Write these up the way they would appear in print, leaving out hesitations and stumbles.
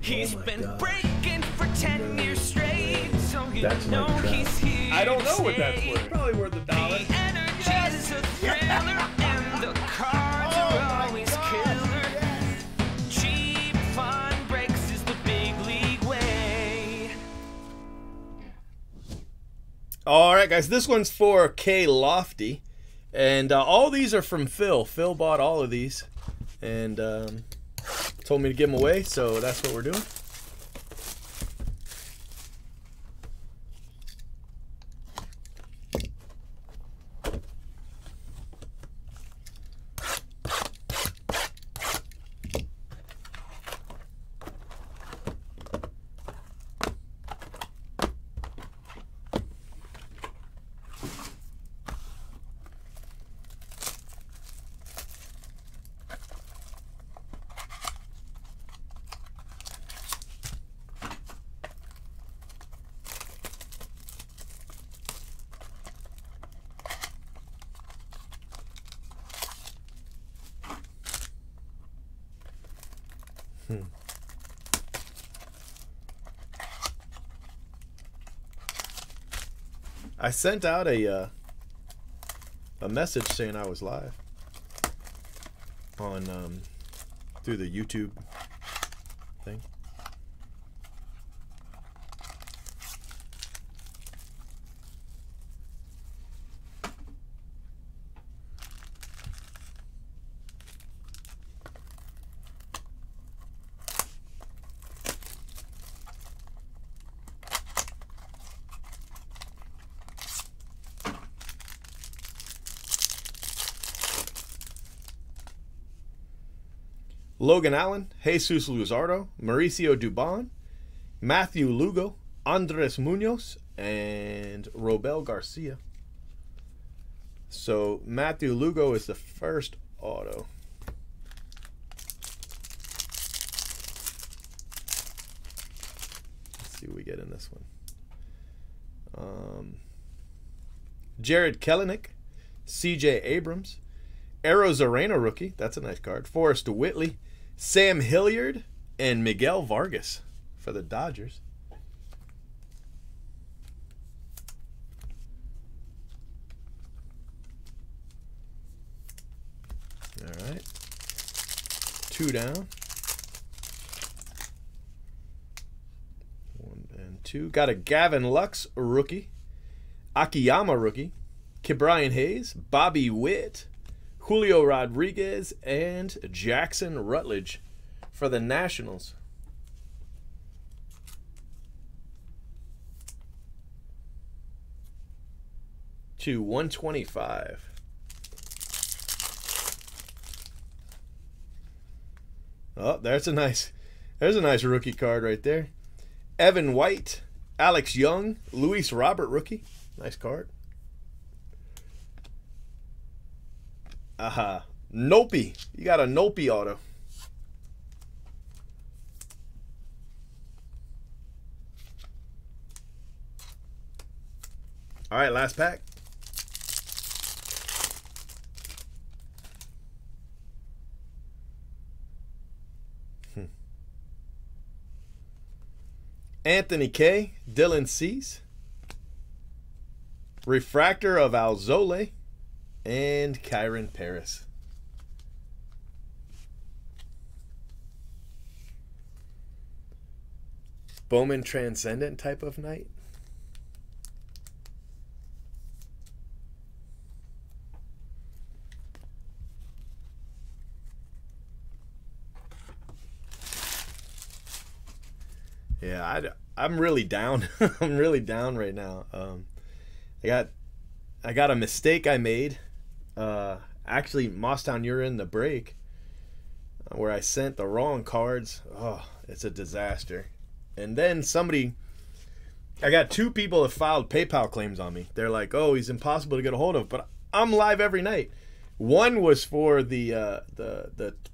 He's been breaking for 10 years straight, so you know he's here. I don't know what that's worth. Probably worth the dollar. The energy is a thriller, and the cards are always killer. Cheap fun breaks is the big league way. All right, guys, this one's for K Lofty, and all these are from Phil. Phil bought all of these, and told me to give them away, so that's what we're doing. I sent out a message saying I was live on through the YouTube thing. Logan Allen, Jesus Luzardo, Mauricio Dubon, Matthew Lugo, Andres Munoz, and Robel Garcia. So Matthew Lugo is the first auto. Let's see what we get in this one. Jared Kelenic, CJ Abrams, Arozarena rookie. That's a nice card. Forrest Whitley, Sam Hilliard, and Miguel Vargas for the Dodgers. All right. Two down. One and two. Got a Gavin Lux rookie, Akiyama rookie, Ke'Bryan Hayes, Bobby Witt, Julio Rodriguez, and Jackson Rutledge for the Nationals. /125. Oh, there's a nice rookie card right there. Evan White, Alex Young, Luis Robert rookie. Nice card. Aha. Nopey. You got a Nopey auto. All right, last pack. Anthony K, Dylan Cease, refractor of Alzole, and Kyron Paris. Bowman transcendent type of night. Yeah, I'm really down. I'm really down right now. I got a mistake I made. Actually, Mosstown, you're in the break, where I sent the wrong cards. Oh, it's a disaster. And then I got two people that filed PayPal claims on me. They're like, oh, he's impossible to get a hold of, but I'm live every night. One was for the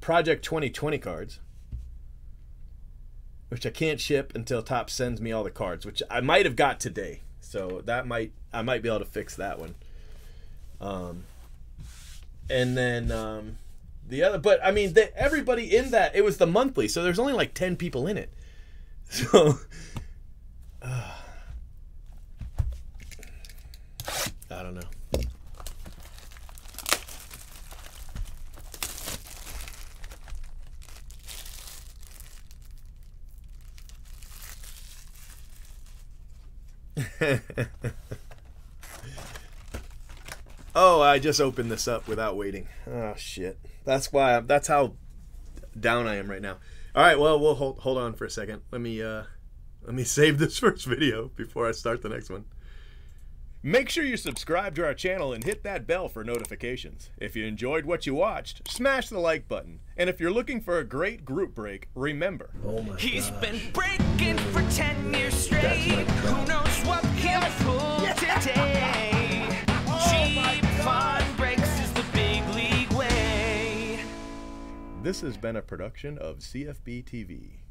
Project 2020 cards, which I can't ship until Topps sends me all the cards, which I might have got today. So that I might be able to fix that one. And then the other, but I mean, everybody in that, it was the monthly, so there's only like 10 people in it. So, I don't know. Oh, I just opened this up without waiting. Oh shit. That's why that's how down I am right now. All right, well, we'll hold on for a second. Let me save this first video before I start the next one. Make sure you subscribe to our channel and hit that bell for notifications. If you enjoyed what you watched, smash the like button. And if you're looking for a great group break, remember. Oh my He's gosh. Been breaking for 10 years straight. Who knows what careful today? Cheap fun breaks is the big league way. This has been a production of CFB TV.